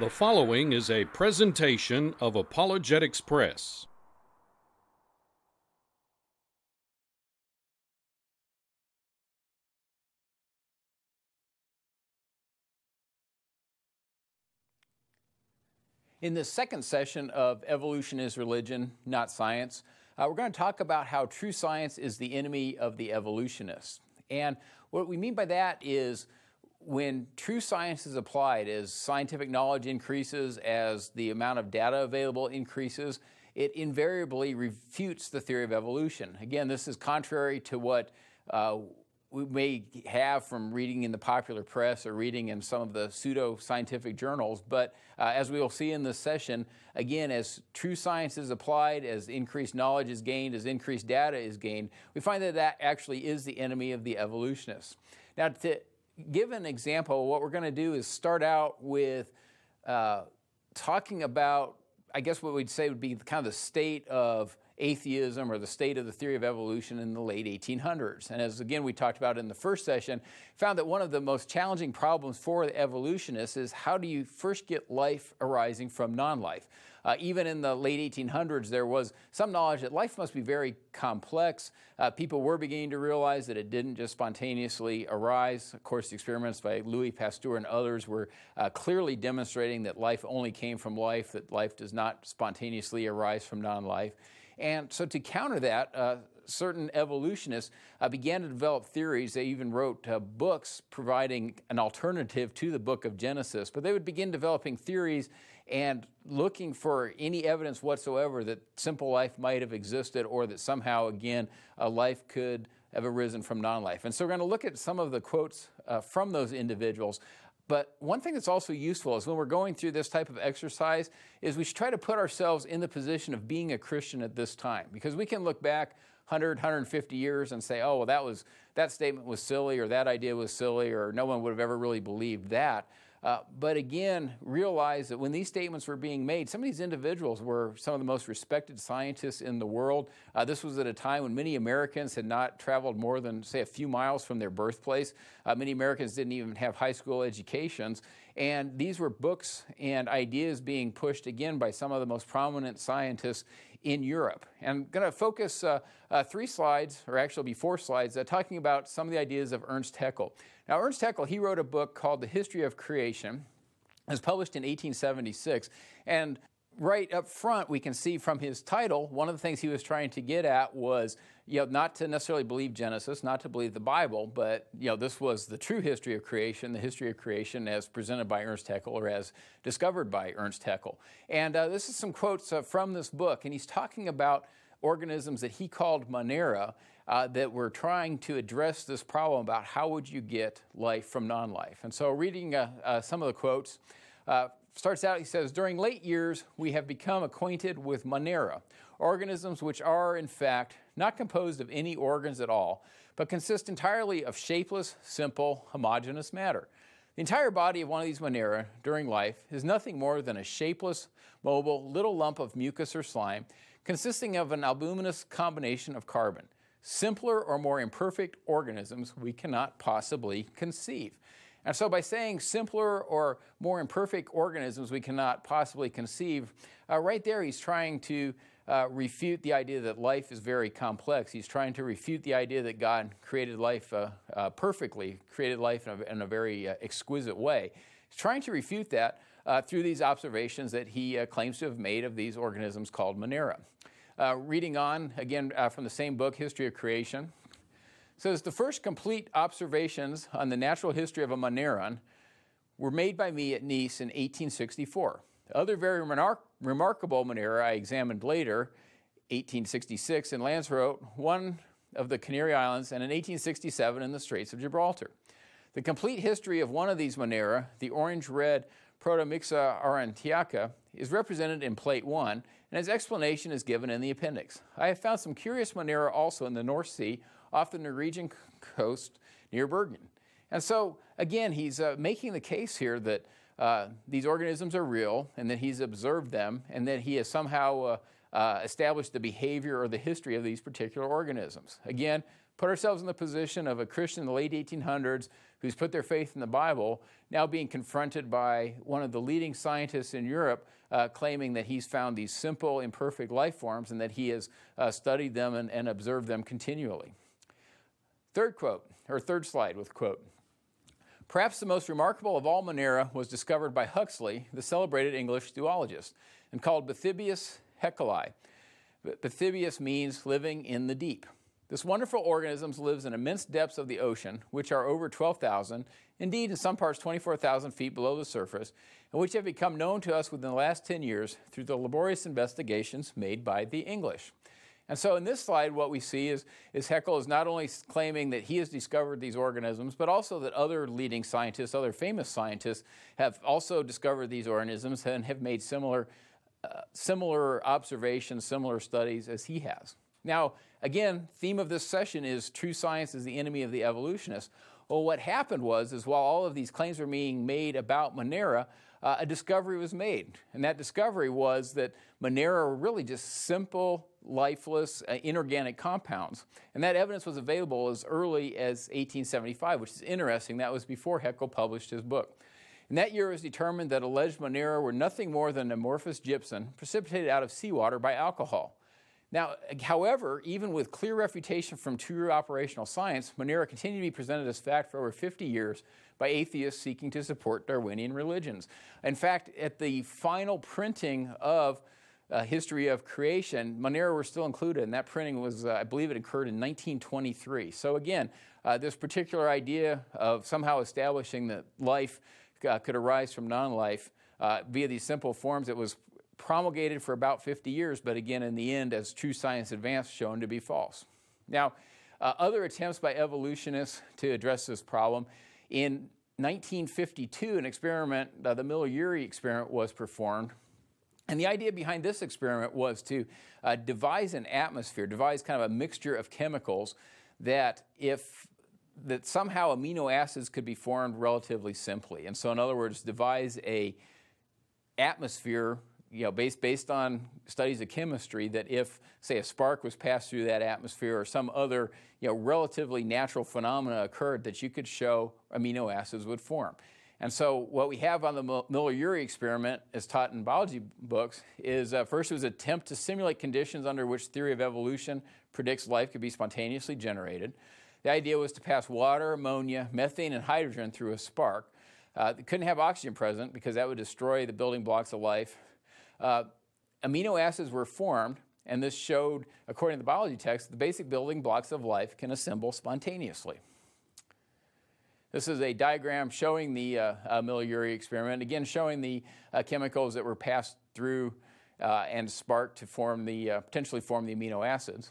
The following is a presentation of Apologetics Press. In this second session of Evolution is Religion, Not Science, we're going to talk about how true science is the enemy of the evolutionists. And what we mean by that is when true science is applied, as scientific knowledge increases, as the amount of data available increases, it invariably refutes the theory of evolution. Again, this is contrary to what we may have from reading in the popular press or reading in some of the pseudo-scientific journals. But as we will see in this session, again, as true science is applied, as increased knowledge is gained, as increased data is gained, we find that that actually is the enemy of the evolutionists. Now, to give an example, what we're going to do is start out with talking about, I guess what we'd say would be kind of the state of atheism or the state of the theory of evolution in the late 1800s. And as again we talked about in the first session, found that one of the most challenging problems for the evolutionists is how do you first get life arising from non-life? Even in the late 1800s, there was some knowledge that life must be very complex. People were beginning to realize that it didn't just spontaneously arise. Of course, the experiments by Louis Pasteur and others were clearly demonstrating that life only came from life, that life does not spontaneously arise from non-life. And so to counter that, certain evolutionists began to develop theories. They even wrote books providing an alternative to the book of Genesis. But they would begin developing theories and looking for any evidence whatsoever that simple life might have existed or that somehow, again, a life could have arisen from non-life. And so we're going to look at some of the quotes from those individuals. But one thing that's also useful is when we're going through this type of exercise is we should try to put ourselves in the position of being a Christian at this time, because we can look back 100, 150 years and say, oh, well, that statement was silly, or that idea was silly, or no one would have ever really believed that. But again, realize that when these statements were being made, some of these individuals were some of the most respected scientists in the world. This was at a time when many Americans had not traveled more than, say, a few miles from their birthplace. Many Americans didn't even have high school educations. And these were books and ideas being pushed, again, by some of the most prominent scientists in Europe. And I'm going to focus three slides, or actually it'll be four slides, talking about some of the ideas of Ernst Haeckel. Now, Ernst Haeckel, he wrote a book called The History of Creation. It was published in 1876. And right up front, we can see from his title, one of the things he was trying to get at was, you know, not to necessarily believe Genesis, not to believe the Bible, but, you know, this was the true history of creation, the history of creation as presented by Ernst Haeckel or as discovered by Ernst Haeckel. And this is some quotes from this book, and he's talking about organisms that he called Monera that were trying to address this problem about how would you get life from non-life. And so reading some of the quotes, starts out, he says, during late years, we have become acquainted with Monera, organisms which are, in fact, not composed of any organs at all, but consist entirely of shapeless, simple, homogeneous matter. The entire body of one of these Monera during life is nothing more than a shapeless, mobile, little lump of mucus or slime, consisting of an albuminous combination of carbon. Simpler or more imperfect organisms we cannot possibly conceive. And so by saying simpler or more imperfect organisms we cannot possibly conceive, right there he's trying to refute the idea that life is very complex. He's trying to refute the idea that God created life perfectly, created life in a very exquisite way. He's trying to refute that through these observations that he claims to have made of these organisms called Monera. Reading on, again, from the same book, History of Creation, says the first complete observations on the natural history of a Moneran were made by me at Nice in 1864. The other very remarkable Monera I examined later, 1866 in Lanzarote, one of the Canary Islands, and in 1867 in the Straits of Gibraltar. The complete history of one of these Monera, the orange-red Proto-Mixa-Arentiaca, is represented in Plate 1, and its explanation is given in the appendix. I have found some curious Monera also in the North Sea, off the Norwegian coast near Bergen. And so, again, he's making the case here that these organisms are real and that he's observed them and that he has somehow established the behavior or the history of these particular organisms. Again, put ourselves in the position of a Christian in the late 1800s who's put their faith in the Bible, now being confronted by one of the leading scientists in Europe claiming that he's found these simple, imperfect life forms and that he has studied them and observed them continually. Third quote, or third slide with quote. Perhaps the most remarkable of all Monera was discovered by Huxley, the celebrated English zoologist, and called Bathybius haeckelii. Bathybius means living in the deep. This wonderful organism lives in immense depths of the ocean, which are over 12,000, indeed in some parts 24,000 feet below the surface, and which have become known to us within the last 10 years through the laborious investigations made by the English. And so in this slide, what we see is Haeckel is not only claiming that he has discovered these organisms, but also that other leading scientists, other famous scientists, have also discovered these organisms and have made similar observations, similar studies as he has. Now, again, theme of this session is true science is the enemy of the evolutionist. Well, what happened was while all of these claims were being made about Monera, a discovery was made, and that discovery was that Monera were really just simple, lifeless, inorganic compounds. And that evidence was available as early as 1875, which is interesting. That was before Haeckel published his book. In that year, it was determined that alleged Monera were nothing more than amorphous gypsum precipitated out of seawater by alcohol. Now, however, even with clear refutation from true operational science, Monera continued to be presented as fact for over 50 years by atheists seeking to support Darwinian religions. In fact, at the final printing of History of Creation, Monera were still included, and that printing was, I believe it occurred in 1923. So again, this particular idea of somehow establishing that life could arise from non-life via these simple forms, it was promulgated for about 50 years, but again, in the end, as true science advanced, shown to be false. Now, other attempts by evolutionists to address this problem. In 1952, an experiment, the Miller-Urey experiment, was performed. And the idea behind this experiment was to devise an atmosphere, devise kind of a mixture of chemicals that somehow amino acids could be formed relatively simply. And so, in other words, devise an atmosphere, based on studies of chemistry, that if, say, a spark was passed through that atmosphere or some other, relatively natural phenomena occurred, that you could show amino acids would form. And so what we have on the Miller-Urey experiment, as taught in biology books, is first it was an attempt to simulate conditions under which theory of evolution predicts life could be spontaneously generated. The idea was to pass water, ammonia, methane, and hydrogen through a spark. They couldn't have oxygen present because that would destroy the building blocks of life. Amino acids were formed, and this showed, according to the biology text, the basic building blocks of life can assemble spontaneously. This is a diagram showing the Miller-Urey experiment, again showing the chemicals that were passed through and sparked to form the, potentially form the amino acids.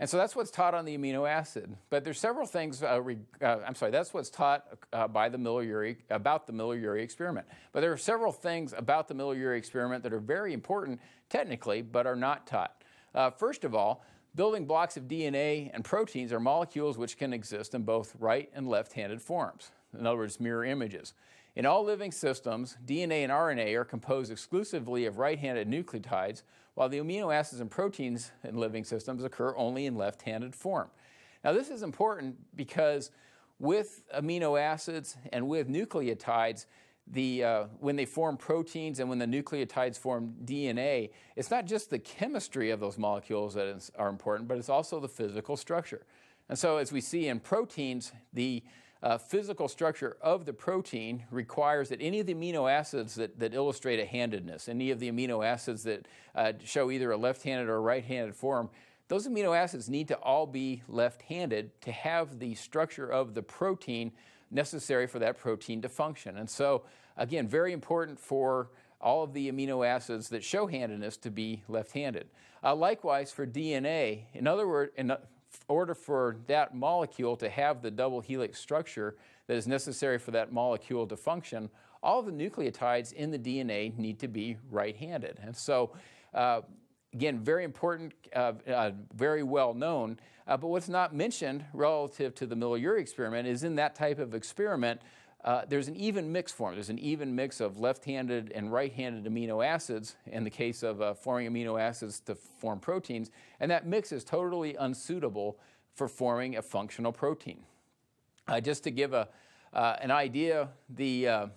And so that's what's taught on the amino acid. But there's several things, that's what's taught about the Miller-Urey experiment. But there are several things about the Miller-Urey experiment that are very important technically, but are not taught. First of all, building blocks of DNA and proteins are molecules which can exist in both right and left-handed forms. In other words, mirror images. In all living systems, DNA and RNA are composed exclusively of right-handed nucleotides, while the amino acids and proteins in living systems occur only in left-handed form. Now, this is important because with amino acids and with nucleotides, when they form proteins and when the nucleotides form DNA, it's not just the chemistry of those molecules that are important, but it's also the physical structure. And so as we see in proteins, the physical structure of the protein requires that any of the amino acids that illustrate a handedness, any of the amino acids that show either a left-handed or a right-handed form, those amino acids need to all be left-handed to have the structure of the protein necessary for that protein to function. And so, again, very important for all of the amino acids that show handedness to be left-handed. Likewise, for DNA, in other words, in order for that molecule to have the double helix structure that is necessary for that molecule to function, all the nucleotides in the DNA need to be right-handed. And so, again, very important, very well known, but what's not mentioned relative to the Miller-Urey experiment is in that type of experiment, there's an even mix form. There's an even mix of left-handed and right-handed amino acids in the case of forming amino acids to form proteins, and that mix is totally unsuitable for forming a functional protein. Just to give an idea, the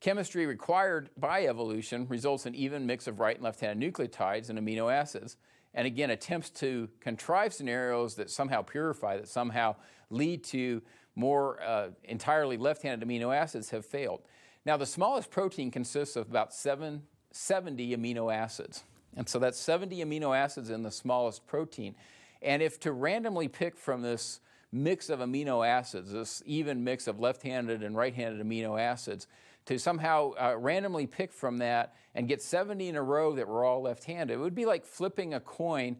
chemistry required by evolution results in even mix of right and left-handed nucleotides and amino acids, and again attempts to contrive scenarios that somehow purify, that somehow lead to more entirely left-handed amino acids have failed. Now the smallest protein consists of about 70 amino acids, and so that's 70 amino acids in the smallest protein. And if to randomly pick from this mix of amino acids, this even mix of left-handed and right-handed amino acids, to somehow randomly pick from that and get 70 in a row that were all left-handed, it would be like flipping a coin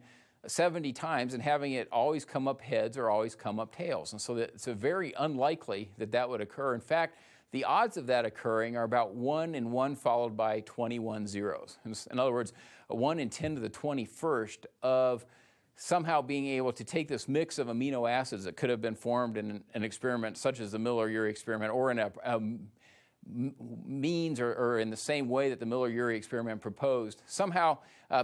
70 times and having it always come up heads or always come up tails. And so it's very unlikely that that would occur. In fact, the odds of that occurring are about 1 in 1 followed by 21 zeros. In other words, 1 in 10 to the 21st of somehow being able to take this mix of amino acids that could have been formed in an experiment such as the Miller-Urey experiment, or in a means or in the same way that the Miller-Urey experiment proposed, somehow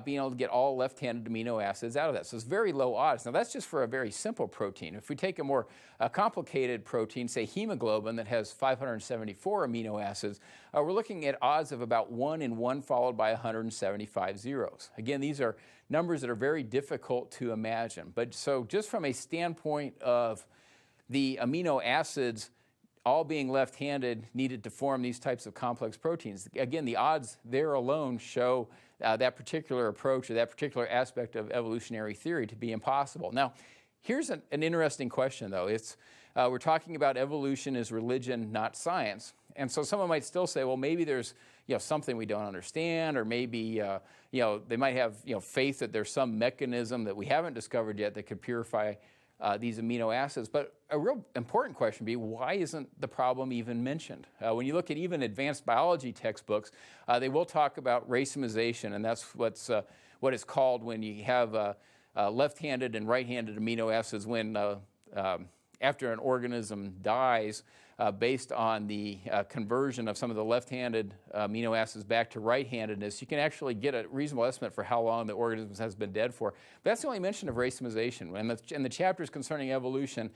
being able to get all left-handed amino acids out of that. So it's very low odds. Now that's just for a very simple protein. If we take a more complicated protein, say hemoglobin, that has 574 amino acids, we're looking at odds of about 1 in 1 followed by 175 zeros. Again, these are numbers that are very difficult to imagine. But so just from a standpoint of the amino acids all being left-handed needed to form these types of complex proteins, again, the odds there alone show that particular approach or that particular aspect of evolutionary theory to be impossible. Now, here's an interesting question, though. It's, we're talking about evolution is religion, not science. And so someone might still say, well, maybe there's something we don't understand, or maybe they might have faith that there's some mechanism that we haven't discovered yet that could purify these amino acids. But a real important question would be, why isn't the problem even mentioned? When you look at even advanced biology textbooks, they will talk about racemization, and that's what it's called when you have left-handed and right-handed amino acids when after an organism dies, based on the conversion of some of the left-handed amino acids back to right-handedness, you can actually get a reasonable estimate for how long the organism has been dead for. But that's the only mention of racemization, and the chapters concerning evolution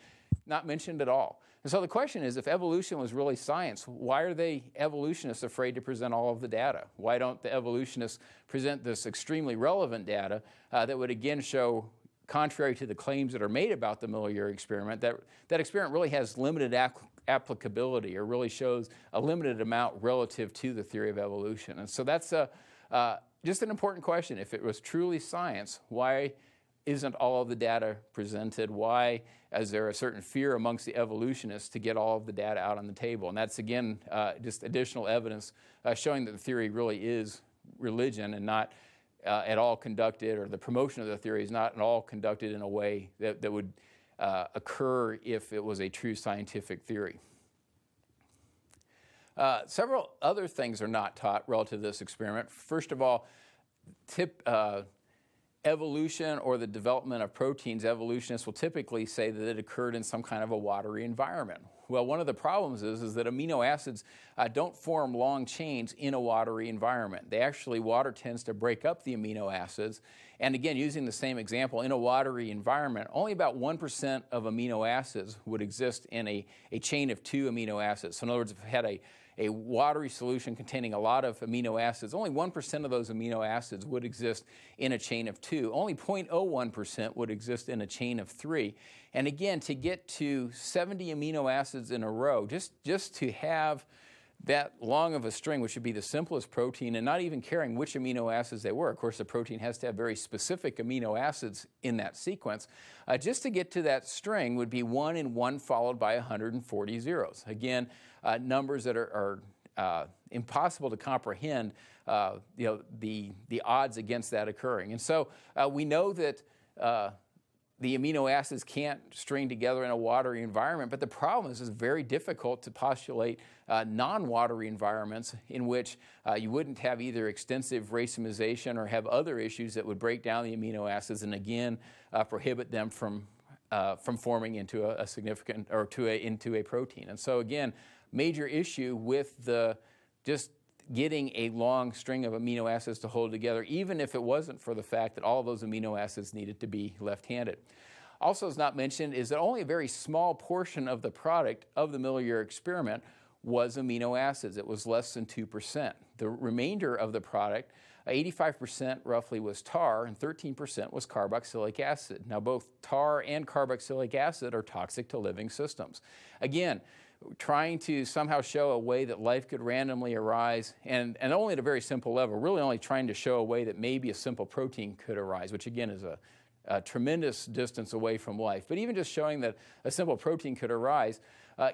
not mentioned at all. And so the question is, if evolution was really science, why are the evolutionists afraid to present all of the data? Why don't the evolutionists present this extremely relevant data that would again show, contrary to the claims that are made about the Miller-Urey experiment, that experiment really has limited applicability, or really shows a limited amount relative to the theory of evolution? And so that's just an important question. If it was truly science, why isn't all of the data presented? Why is there a certain fear amongst the evolutionists to get all of the data out on the table? And that's, again, just additional evidence showing that the theory really is religion and not at all conducted, or the promotion of the theory is not at all conducted in a way that would occur if it was a true scientific theory. Several other things are not taught relative to this experiment. First of all, evolution or the development of proteins, evolutionists will typically say that it occurred in some kind of a watery environment. Well, one of the problems is that amino acids don't form long chains in a watery environment. They actually, water tends to break up the amino acids. And again, using the same example, in a watery environment, only about 1% of amino acids would exist in a chain of 2 amino acids. So in other words, if it had a watery solution containing a lot of amino acids, only 1% of those amino acids would exist in a chain of 2. Only 0.01% would exist in a chain of 3. And again, to get to 70 amino acids in a row, just to have that long of a string, which would be the simplest protein, and not even caring which amino acids they were. Of course, the protein has to have very specific amino acids in that sequence. Just to get to that string would be 1 in 1 followed by 140 zeros. Again, numbers that are impossible to comprehend the odds against that occurring. And so we know that the amino acids can't string together in a watery environment, but the problem is it's very difficult to postulate non-watery environments in which you wouldn't have either extensive racemization or have other issues that would break down the amino acids and again prohibit them from forming into a significant, or into a protein. And so again, major issue with the just getting a long string of amino acids to hold together, even if it wasn't for the fact that all of those amino acids needed to be left-handed. also is not mentioned is that only a very small portion of the product of the Miller-Urey experiment was amino acids. It was less than 2%. The remainder of the product, 85% roughly, was tar and 13% was carboxylic acid. Now both tar and carboxylic acid are toxic to living systems. Again, trying to somehow show a way that life could randomly arise, and only at a very simple level, really only trying to show a way that maybe a simple protein could arise, which again is a tremendous distance away from life. But even just showing that a simple protein could arise,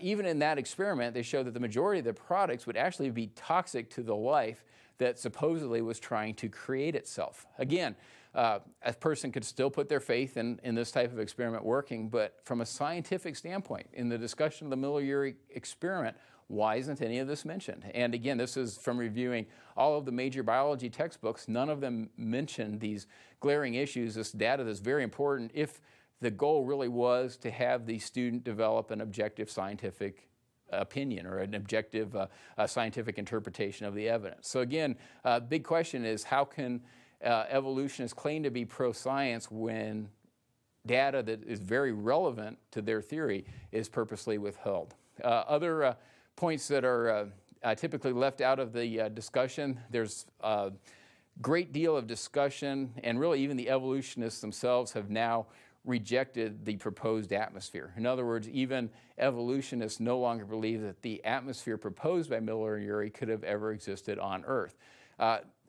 even in that experiment, they showed that the majority of the products would actually be toxic to the life that supposedly was trying to create itself. Again, a person could still put their faith in this type of experiment working, but from a scientific standpoint, in the discussion of the Miller-Urey experiment, why isn't any of this mentioned? And again, this is from reviewing all of the major biology textbooks. None of them mention these glaring issues, this data that's very important if the goal really was to have the student develop an objective scientific opinion or an objective scientific interpretation of the evidence. So again, big question is, how can evolutionists claim to be pro-science when data that is very relevant to their theory is purposely withheld? Other points that are typically left out of the discussion, there's a great deal of discussion, and really even the evolutionists themselves have now rejected the proposed atmosphere. In other words, even evolutionists no longer believe that the atmosphere proposed by Miller and Urey could have ever existed on Earth.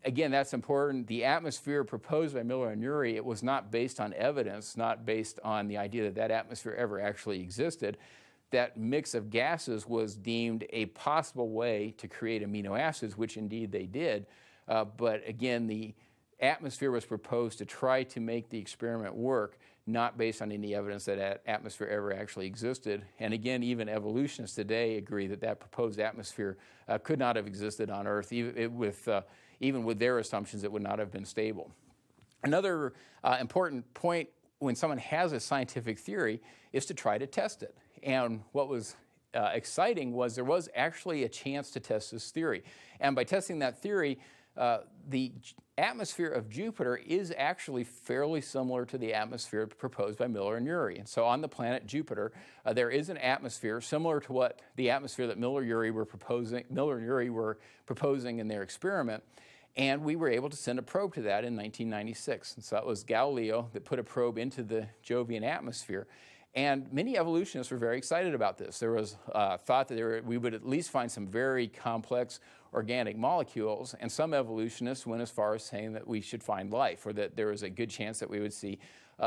Again, that's important. The atmosphere proposed by Miller and Urey, it was not based on evidence, not based on the idea that that atmosphere ever actually existed. That mix of gases was deemed a possible way to create amino acids, which indeed they did. But again, the atmosphere was proposed to try to make the experiment work, not based on any evidence that that atmosphere ever actually existed. And again, even evolutionists today agree that that proposed atmosphere could not have existed on Earth. Even with their assumptions, it would not have been stable. Another important point when someone has a scientific theory is to try to test it. And what was exciting was there was actually a chance to test this theory. And by testing that theory, the atmosphere of Jupiter is actually fairly similar to the atmosphere proposed by Miller and Urey. And so on the planet Jupiter, there is an atmosphere similar to what the atmosphere that Miller and Urey were proposing in their experiment. And we were able to send a probe to that in 1996. And so that was Galileo that put a probe into the Jovian atmosphere. And many evolutionists were very excited about this. There was thought that we would at least find some very complex organic molecules, and some evolutionists went as far as saying that we should find life, or that there was a good chance that we would see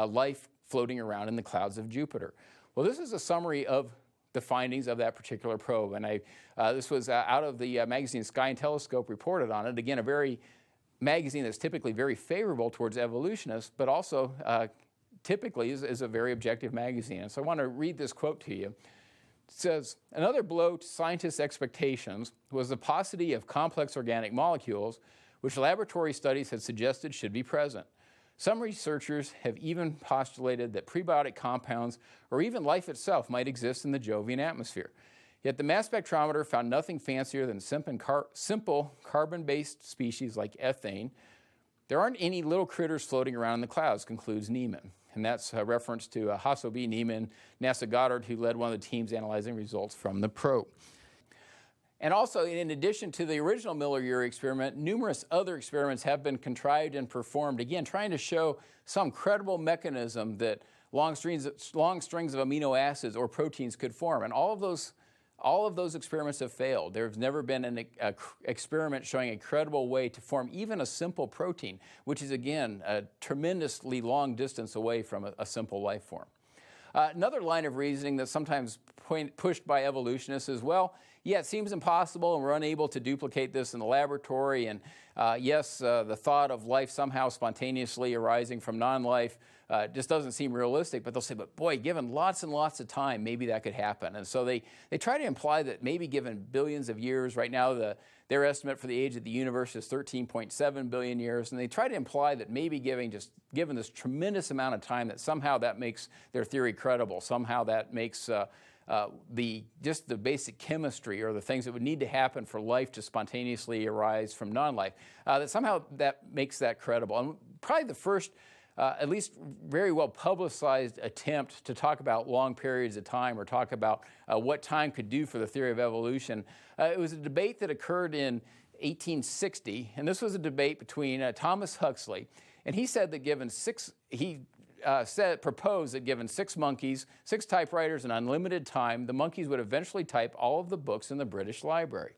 life floating around in the clouds of Jupiter. Well, this is a summary of the findings of that particular probe, and this was out of the magazine Sky and Telescope reported on it. Again, a very magazine that's typically very favorable towards evolutionists, but also typically is a very objective magazine. And so I want to read this quote to you. It says, "Another blow to scientists' expectations was the paucity of complex organic molecules, which laboratory studies had suggested should be present. Some researchers have even postulated that prebiotic compounds or even life itself might exist in the Jovian atmosphere. Yet the mass spectrometer found nothing fancier than simple carbon-based species like ethane. There aren't any little critters floating around in the clouds," concludes Nieman. And that's a reference to Hassel B. Nieman, NASA Goddard, who led one of the teams analyzing results from the probe. And also, in addition to the original Miller-Urey experiment, numerous other experiments have been contrived and performed, again, trying to show some credible mechanism that long strings of amino acids or proteins could form. And all of those experiments have failed. There's never been an experiment showing a credible way to form even a simple protein, which is, again, a tremendously long distance away from a simple life form. Another line of reasoning that's sometimes pushed by evolutionists is, well, yeah, it seems impossible, and we're unable to duplicate this in the laboratory, and yes, the thought of life somehow spontaneously arising from non-life just doesn't seem realistic, but they'll say, but boy, given lots and lots of time, maybe that could happen. And so they try to imply that maybe given billions of years, right now their estimate for the age of the universe is 13.7 billion years, and they try to imply that maybe given this tremendous amount of time, that somehow that makes their theory credible, somehow that makes just the basic chemistry or the things that would need to happen for life to spontaneously arise from non-life, that somehow that makes that credible. And probably the first at least very well publicized attempt to talk about long periods of time or talk about what time could do for the theory of evolution. It was a debate that occurred in 1860, and this was a debate between Thomas Huxley, and he said that given proposed that given six monkeys, six typewriters, and unlimited time, the monkeys would eventually type all of the books in the British Library.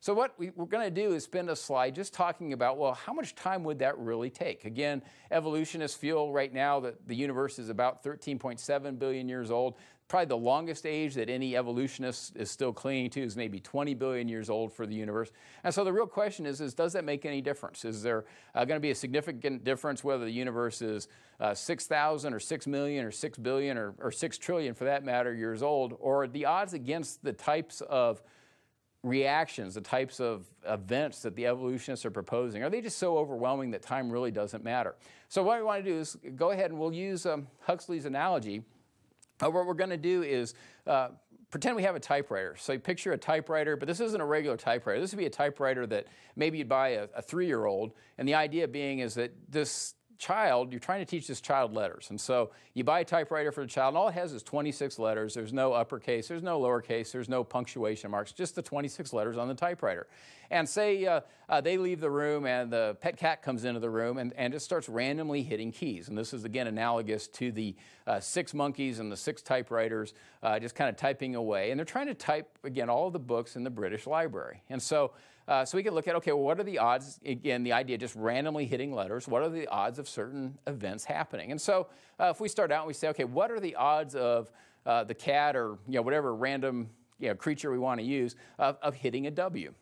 So what we're going to do is spend a slide just talking about, well, how much time would that really take? Again, evolutionists feel right now that the universe is about 13.7 billion years old. Probably the longest age that any evolutionist is still clinging to is maybe 20 billion years old for the universe. And so the real question is does that make any difference? Is there going to be a significant difference whether the universe is 6,000 or 6 million or 6 billion or 6 trillion, for that matter, years old? Or the odds against the types of reactions, the types of events that the evolutionists are proposing, are they just so overwhelming that time really doesn't matter? So what we want to do is go ahead and we'll use Huxley's analogy. What we're going to do is pretend we have a typewriter. So you picture a typewriter, but this isn't a regular typewriter. This would be a typewriter that maybe you'd buy a three-year-old, and the idea being is that this child, you're trying to teach this child letters. And so you buy a typewriter for the child, and all it has is 26 letters. There's no uppercase, there's no lowercase, there's no punctuation marks, just the 26 letters on the typewriter. And say they leave the room and the pet cat comes into the room and just starts randomly hitting keys. And this is, again, analogous to the six monkeys and the six typewriters just kind of typing away. And they're trying to type, again, all of the books in the British Library. And so we can look at, okay, well, what are the odds, again, the idea just randomly hitting letters, what are the odds of certain events happening? And so if we start out and we say, okay, what are the odds of the cat or, you know, whatever random, you know, creature we want to use of hitting a W?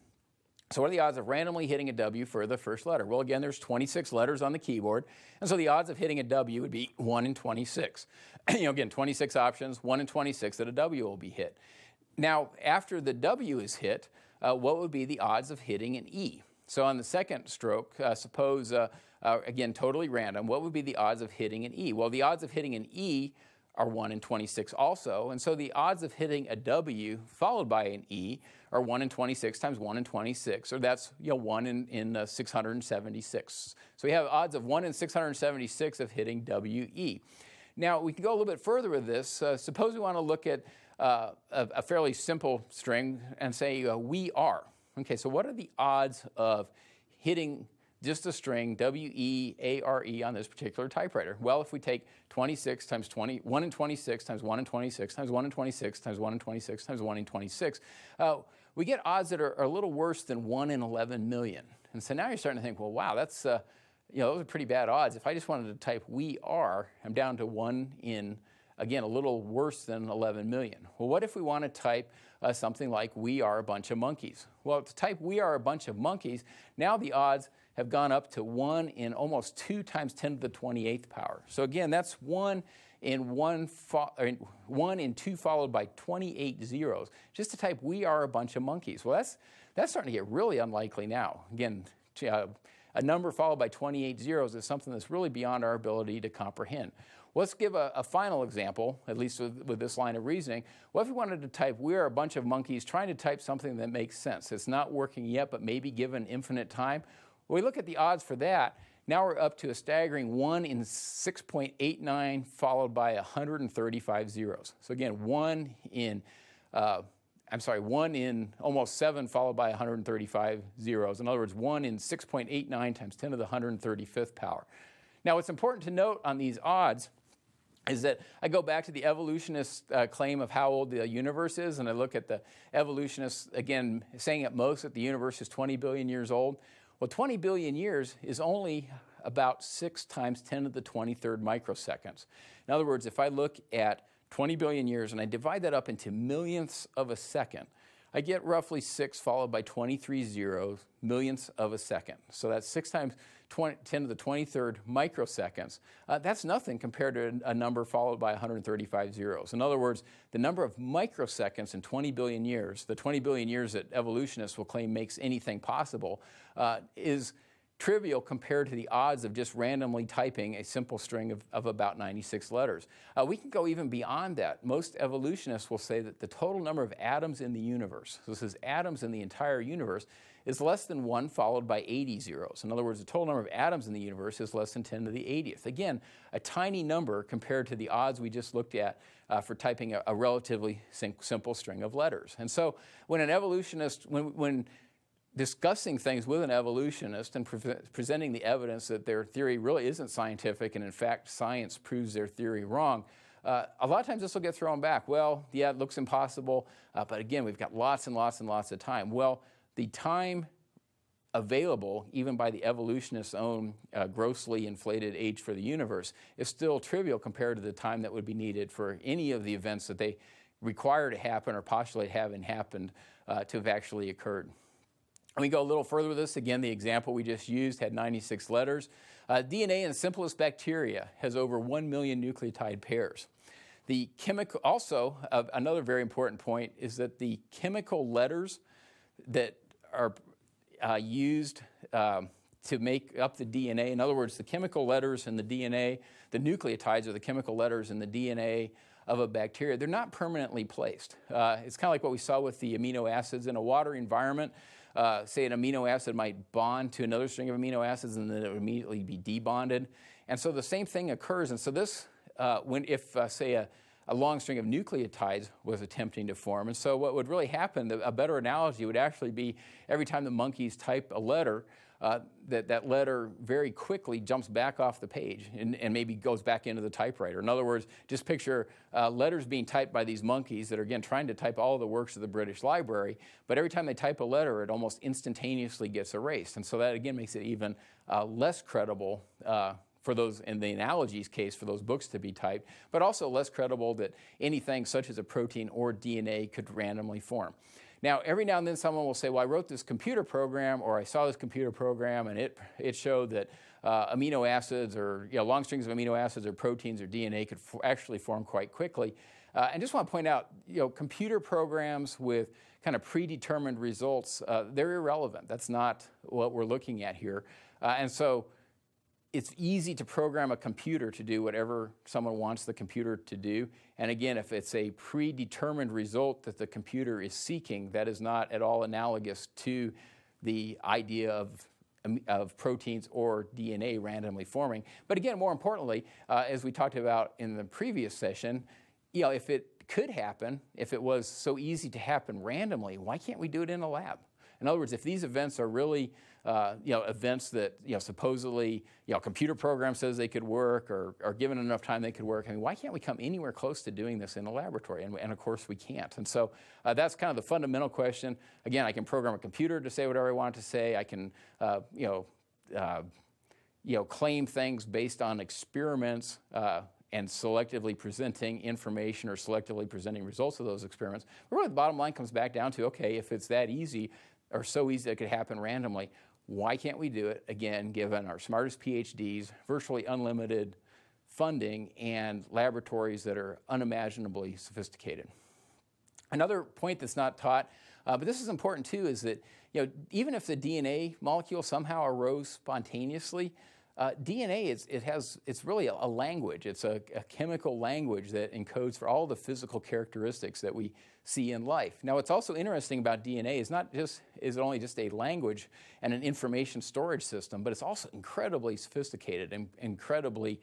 So what are the odds of randomly hitting a W for the first letter? Well, again, there's 26 letters on the keyboard, and so the odds of hitting a W would be 1 in 26. You know, again, 26 options, 1 in 26 that a W will be hit. Now, after the W is hit, what would be the odds of hitting an E? So on the second stroke, suppose, again, totally random, what would be the odds of hitting an E? Well, the odds of hitting an E are 1 in 26 also, and so the odds of hitting a W followed by an E are 1 in 26 times 1 in 26, or that's, you know, 1 in 676. So we have odds of 1 in 676 of hitting WE. Now, we can go a little bit further with this. Suppose we want to look at a fairly simple string and say we are. Okay, so what are the odds of hitting just a string W-E-A-R-E on this particular typewriter? Well, if we take 26 times 20, 1 in 26 times 1 in 26 times 1 in 26 times 1 in 26 times 1 in 26, we get odds that are a little worse than 1 in 11 million. And so now you're starting to think, well, wow, that's, you know, those are pretty bad odds. If I just wanted to type we are, I'm down to 1 in, again, a little worse than 11 million. Well, what if we want to type something like we are a bunch of monkeys? Well, to type we are a bunch of monkeys, now the odds have gone up to 1 in almost 2 times 10 to the 28th power. So again, that's 1 in 2 followed by 28 zeros, just to type we are a bunch of monkeys. Well, that's starting to get really unlikely now. Again, a number followed by 28 zeros is something that's really beyond our ability to comprehend. Let's give a final example, at least with this line of reasoning. What if we wanted to type, we are a bunch of monkeys, trying to type something that makes sense? It's not working yet, but maybe given infinite time. When we look at the odds for that, now we're up to a staggering 1 in 6.89 followed by 135 zeros. So again, 1 in, 1 in almost 7 followed by 135 zeros. In other words, 1 in 6.89 times 10 to the 135th power. Now, what's important to note on these odds is that I go back to the evolutionist claim of how old the universe is, and I look at the evolutionists, again, saying at most that the universe is 20 billion years old. Well, 20 billion years is only about 6 times 10 to the 23rd microseconds. In other words, if I look at 20 billion years and I divide that up into millionths of a second, I get roughly 6 followed by 23 zeros, millionths of a second. So that's 6 times 10 to the 23rd microseconds. That's nothing compared to a number followed by 135 zeros. In other words, the number of microseconds in 20 billion years, the 20 billion years that evolutionists will claim makes anything possible, is trivial compared to the odds of just randomly typing a simple string of about 96 letters. We can go even beyond that. Most evolutionists will say that the total number of atoms in the universe, so this is atoms in the entire universe, is less than 1 followed by 80 zeros. In other words, the total number of atoms in the universe is less than 10 to the 80th. Again, a tiny number compared to the odds we just looked at for typing a relatively simple string of letters. And so when an evolutionist, when discussing things with an evolutionist and presenting the evidence that their theory really isn't scientific and in fact science proves their theory wrong, a lot of times this will get thrown back. Well, yeah, it looks impossible, but again, we've got lots and lots and lots of time. Well, the time available, even by the evolutionist's own grossly inflated age for the universe, is still trivial compared to the time that would be needed for any of the events that they require to happen or postulate having happened to have actually occurred. And we go a little further with this. Again, the example we just used had 96 letters. DNA in the simplest bacteria has over 1 million nucleotide pairs. The chemical, also, another very important point is that the chemical letters that are used to make up the DNA. In other words, the chemical letters in the DNA, the nucleotides are the chemical letters in the DNA of a bacteria. They're not permanently placed. It's kind of like what we saw with the amino acids in a water environment. Say an amino acid might bond to another string of amino acids and then it would immediately be debonded. And so the same thing occurs. And so this, say a long string of nucleotides was attempting to form. And so what would really happen, a better analogy would actually be every time the monkeys type a letter, that letter very quickly jumps back off the page and maybe goes back into the typewriter. In other words, just picture letters being typed by these monkeys that are, again, trying to type all the works of the British Library, but every time they type a letter, it almost instantaneously gets erased. And so that, again, makes it even less credible for those, in the analogies case, for those books to be typed, but also less credible that anything such as a protein or DNA could randomly form. Now, every now and then someone will say, well, I wrote this computer program or I saw this computer program and it showed that amino acids or long strings of amino acids or proteins or DNA could actually form quite quickly. And just want to point out, computer programs with kind of predetermined results, they're irrelevant. That's not what we're looking at here. And so it's easy to program a computer to do whatever someone wants the computer to do. And again, if it's a predetermined result that the computer is seeking, that is not at all analogous to the idea of proteins or DNA randomly forming. But again, more importantly, as we talked about in the previous session, if it could happen, if it was so easy to happen randomly, why can't we do it in a lab? In other words, if these events are really events that supposedly a computer program says they could work or given enough time they could work, I mean, why can't we come anywhere close to doing this in a laboratory? And of course we can't. And so that's kind of the fundamental question. Again, I can program a computer to say whatever I want to say. I can claim things based on experiments and selectively presenting information or selectively presenting results of those experiments. But really the bottom line comes back down to, okay, if it's that easy, or so easy that it could happen randomly, why can't we do it, again, given our smartest PhDs, virtually unlimited funding, and laboratories that are unimaginably sophisticated? Another point that's not taught, but this is important too, is that even if the DNA molecule somehow arose spontaneously, DNA, it's really a language. It's a chemical language that encodes for all the physical characteristics that we see in life. Now, what's also interesting about DNA is not just is it only just a language and an information storage system, but it's also incredibly sophisticated and incredibly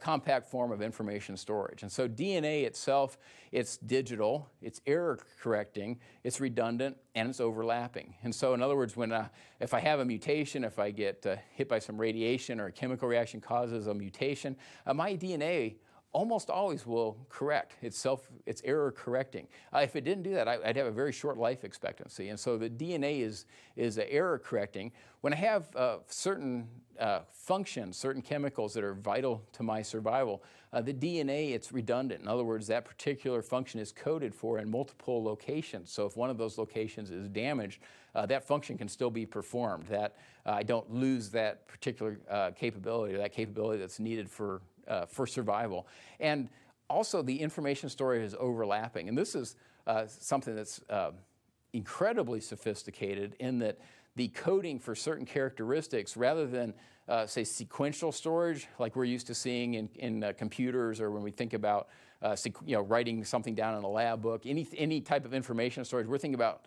compact form of information storage. And so DNA itself, it's digital, it's error correcting, it's redundant, and it's overlapping. And so in other words, when if I have a mutation, if I get hit by some radiation or a chemical reaction causes a mutation, my DNA almost always will correct. It's error correcting. If it didn't do that, I'd have a very short life expectancy. And so the DNA is error correcting. When I have certain functions, certain chemicals that are vital to my survival, the DNA, it's redundant. In other words, that particular function is coded for in multiple locations. So if one of those locations is damaged, that function can still be performed. That I don't lose that particular capability, that capability that's needed for survival. And also the information storage is overlapping. And this is something that's incredibly sophisticated in that the coding for certain characteristics rather than, say, sequential storage, like we're used to seeing in computers, or when we think about writing something down in a lab book, any type of information storage. We're thinking about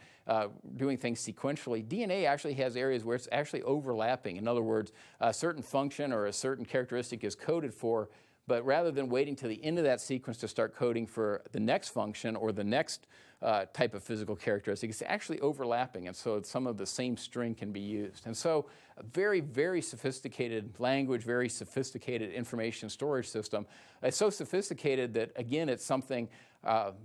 doing things sequentially. DNA actually has areas where it's actually overlapping. In other words, a certain function or a certain characteristic is coded for, but rather than waiting to the end of that sequence to start coding for the next function or the next type of physical characteristic, it's actually overlapping. And so some of the same string can be used. And so a very, very sophisticated language, very sophisticated information storage system. It's so sophisticated that, again, it's something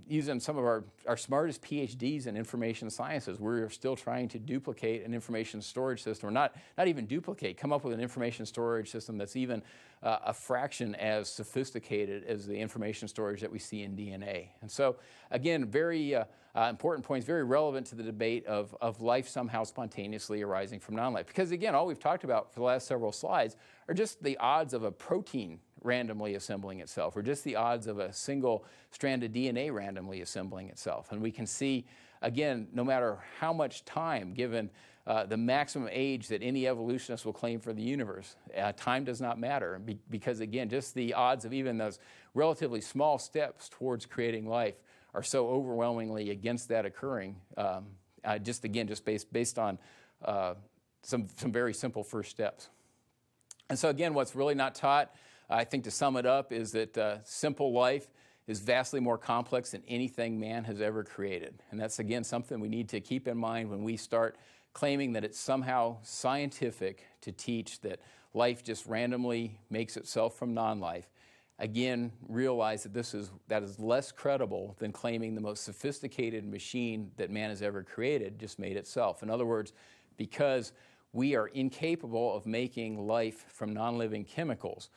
even some of our smartest PhDs in information sciences, we're still trying to duplicate an information storage system, or not even duplicate, come up with an information storage system that's even a fraction as sophisticated as the information storage that we see in DNA. And so, again, very important points, very relevant to the debate of life somehow spontaneously arising from non-life. Because, again, all we've talked about for the last several slides are just the odds of a protein randomly assembling itself, or just the odds of a single strand of DNA randomly assembling itself. And we can see, again, no matter how much time, given the maximum age that any evolutionist will claim for the universe, time does not matter, because, again, just the odds of even those relatively small steps towards creating life are so overwhelmingly against that occurring, just, again, just based on some very simple first steps. And so, again, what's really not taught, I think, to sum it up, is that simple life is vastly more complex than anything man has ever created. And that's, again, something we need to keep in mind when we start claiming that it's somehow scientific to teach that life just randomly makes itself from non-life. Again, realize that that is less credible than claiming the most sophisticated machine that man has ever created just made itself. In other words, because we are incapable of making life from non-living chemicals,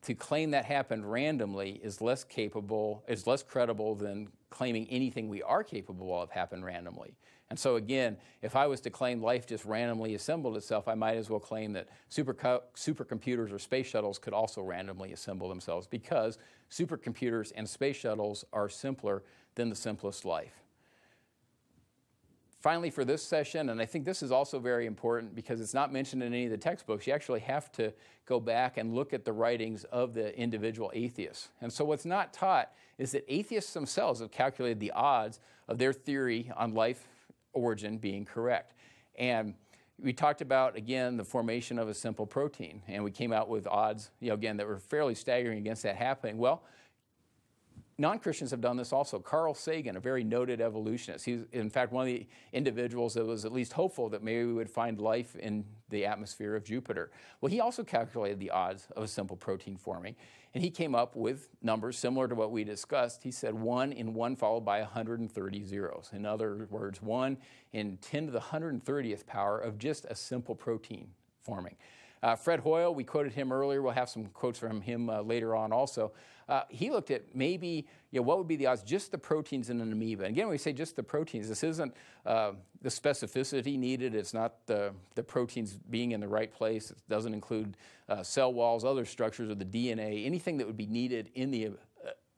to claim that happened randomly is less credible than claiming anything we are capable of happened randomly. And so, again, if I was to claim life just randomly assembled itself, I might as well claim that supercomputers or space shuttles could also randomly assemble themselves, because supercomputers and space shuttles are simpler than the simplest life. Finally, for this session, and I think this is also very important because it's not mentioned in any of the textbooks, you actually have to go back and look at the writings of the individual atheists. And so what's not taught is that atheists themselves have calculated the odds of their theory on life origin being correct. And we talked about, again, the formation of a simple protein, and we came out with odds, again, that were fairly staggering against that happening. Well, non-Christians have done this also. Carl Sagan, a very noted evolutionist, he's in fact one of the individuals that was at least hopeful that maybe we would find life in the atmosphere of Jupiter. Well, he also calculated the odds of a simple protein forming, and he came up with numbers similar to what we discussed. He said 1 in 1 followed by 130 zeros. In other words, 1 in 10 to the 130th power of just a simple protein forming. Fred Hoyle, we quoted him earlier. We'll have some quotes from him later on also. He looked at maybe what would be the odds, just the proteins in an amoeba. And again, when we say just the proteins, this isn't the specificity needed. It's not the proteins being in the right place. It doesn't include cell walls, other structures, or the DNA, anything that would be needed in the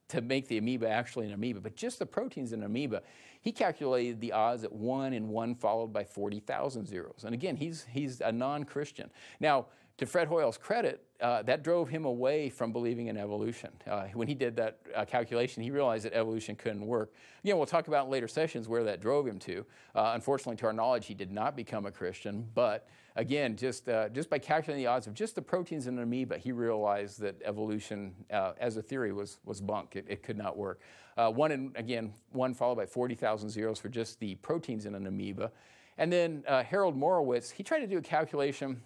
to make the amoeba actually an amoeba, but just the proteins in an amoeba. He calculated the odds at 1 in 1 followed by 40,000 zeros. And again, he's a non-Christian. Now, to Fred Hoyle's credit, that drove him away from believing in evolution. When he did that calculation, he realized that evolution couldn't work. Again, we'll talk about in later sessions where that drove him to. Unfortunately, to our knowledge, he did not become a Christian. But again, just by calculating the odds of just the proteins in an amoeba, he realized that evolution as a theory was bunk. It could not work. 1 followed by 40,000 zeros for just the proteins in an amoeba. And then Harold Morowitz, he tried to do a calculation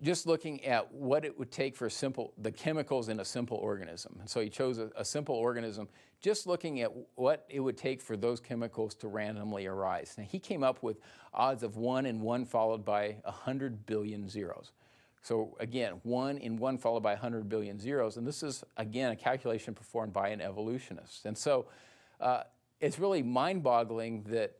just looking at what it would take for the chemicals in a simple organism. And so he chose a simple organism, just looking at what it would take for those chemicals to randomly arise. Now, he came up with odds of 1 in 1 followed by 100 billion zeros. So again, 1 in 1 followed by 100 billion zeros. And this is, again, a calculation performed by an evolutionist. And so it's really mind-boggling that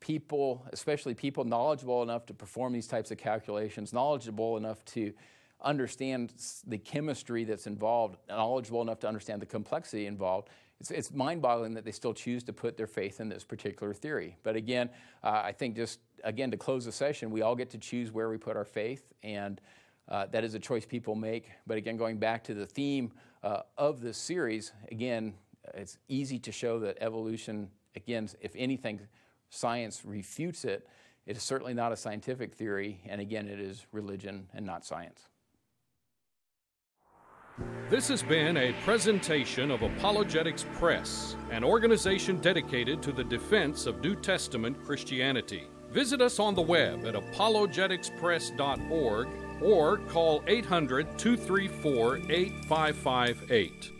people, especially people knowledgeable enough to perform these types of calculations, knowledgeable enough to understand the chemistry that's involved, knowledgeable enough to understand the complexity involved, it's mind-boggling that they still choose to put their faith in this particular theory. But again, I think just, again, to close the session, we all get to choose where we put our faith, and that is a choice people make. But again, going back to the theme of this series, again, it's easy to show that evolution, again, if anything, science refutes it. It is certainly not a scientific theory, and again, it is religion and not science. This has been a presentation of Apologetics Press, an organization dedicated to the defense of New Testament Christianity. Visit us on the web at apologeticspress.org or call 800-234-8558.